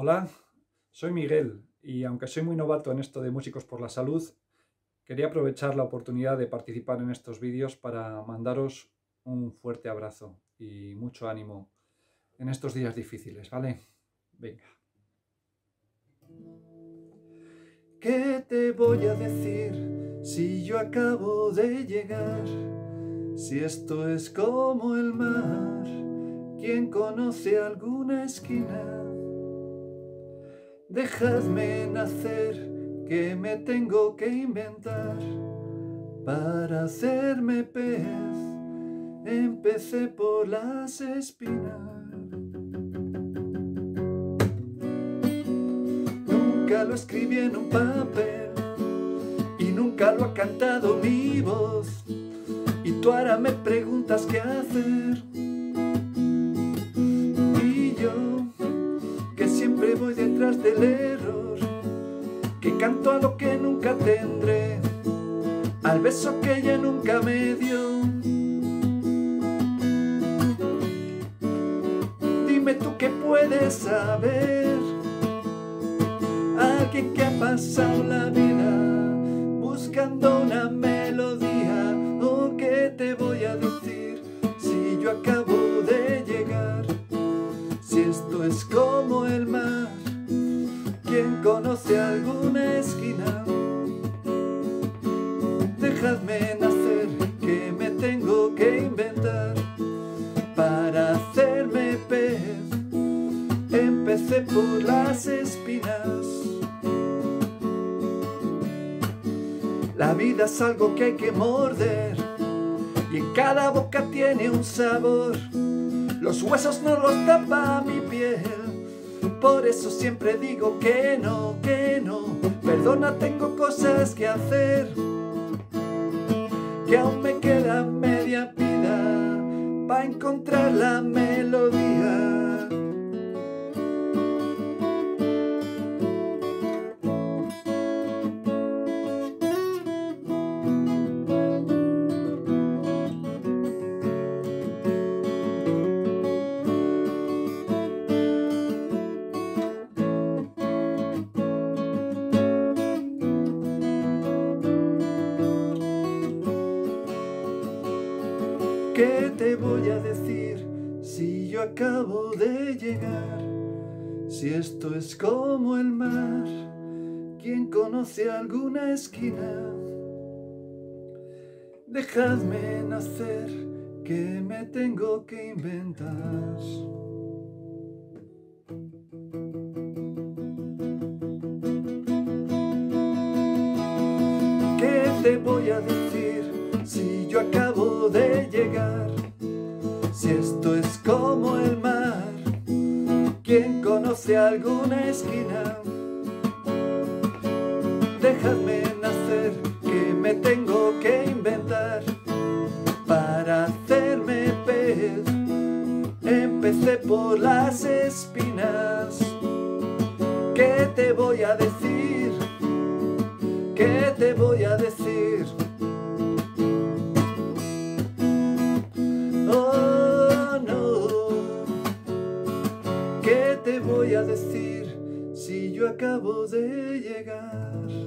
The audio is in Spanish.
Hola, soy Miguel y aunque soy muy novato en esto de Músicos por la Salud, quería aprovechar la oportunidad de participar en estos vídeos para mandaros un fuerte abrazo y mucho ánimo en estos días difíciles, ¿vale? Venga. ¿Qué te voy a decir si yo acabo de llegar? Si esto es como el mar, ¿quién conoce alguna esquina? Dejadme nacer, que me tengo que inventar para hacerme pez. Empecé por las espinas. Nunca lo escribí en un papel y nunca lo ha cantado mi voz. Y tú ahora me preguntas qué hacer. Y yo, que siempre voy detrás del error, que canto a lo que nunca tendré, al beso que ella nunca me dio. Dime tú qué puedes saber, alguien que ha pasado la vida buscando una melodía. ¿O qué te voy a decir si yo acabo de llegar? Si esto es como el mar, ¿quién conoce alguna esquina? Dejadme nacer, que me tengo que inventar para hacerme pez. Empecé por las espinas. La vida es algo que hay que morder y en cada boca tiene un sabor. Los huesos no los tapa mi piel. Por eso siempre digo que no, que no. Perdona, tengo cosas que hacer, que aún me queda media vida para encontrar la melodía. ¿Qué te voy a decir si yo acabo de llegar? Si esto es como el mar, ¿quién conoce alguna esquina? Dejadme nacer, que me tengo que inventar. ¿Qué te voy a decir si yo acabo de llegar? Si esto es como el mar, ¿quién conoce alguna esquina? Dejadme nacer, que me tengo que inventar para hacerme pez. Empecé por las espinas. ¿Qué te voy a decir? ¿Qué te voy a decir? ¿Qué te voy a decir si yo acabo de llegar?